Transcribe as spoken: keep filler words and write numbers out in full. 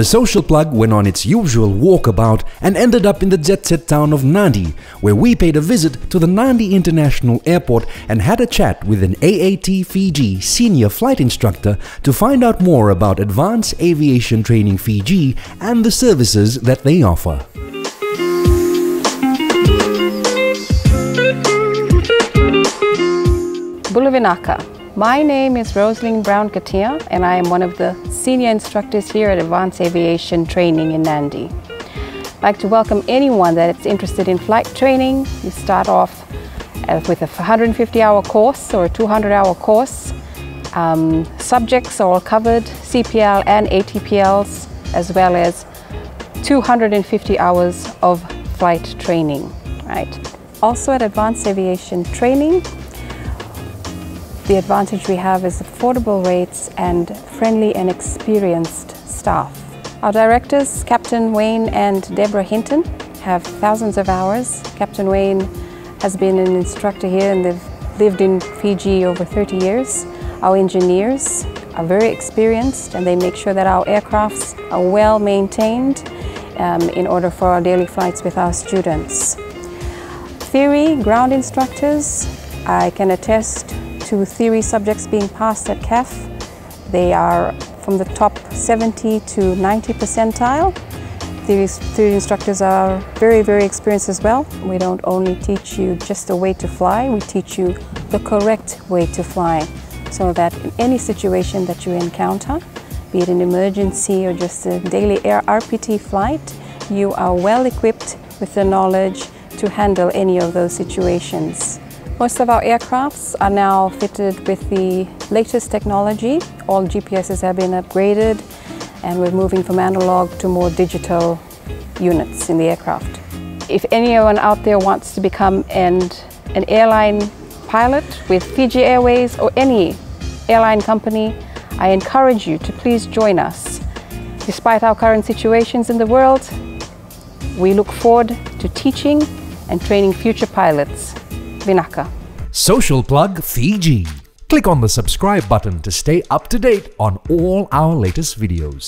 The Social Plug went on its usual walkabout and ended up in the jet-set town of Nadi, where we paid a visit to the Nadi International Airport and had a chat with an A A T Fiji senior flight instructor to find out more about Advanced Aviation Training Fiji and the services that they offer. Buluvinaka. My name is Roselyn Brown-Katia and I am one of the senior instructors here at Advanced Aviation Training in Nadi. I'd like to welcome anyone that's interested in flight training. You start off with a one hundred fifty hour course or a two hundred hour course. Um, subjects are all covered, C P L and A T P Ls, as well as two hundred fifty hours of flight training. Right. Also at Advanced Aviation Training, the advantage we have is affordable rates and friendly and experienced staff. Our directors, Captain Wayne and Deborah Hinton, have thousands of hours. Captain Wayne has been an instructor here and they've lived in Fiji over thirty years. Our engineers are very experienced and they make sure that our aircrafts are well maintained um, in order for our daily flights with our students. Theory, ground instructors, I can attest to theory subjects being passed at C A F. They are from the top seventy to ninety percentile. Theory, theory instructors are very, very experienced as well. We don't only teach you just the way to fly, we teach you the correct way to fly, so that in any situation that you encounter, be it an emergency or just a daily air R P T flight, you are well equipped with the knowledge to handle any of those situations. Most of our aircrafts are now fitted with the latest technology. All G P Ss have been upgraded and we're moving from analog to more digital units in the aircraft. If anyone out there wants to become an, an airline pilot with Fiji Airways or any airline company, I encourage you to please join us. Despite our current situations in the world, we look forward to teaching and training future pilots. Vinaka. Social Plug Fiji. Click on the subscribe button to stay up to date on all our latest videos.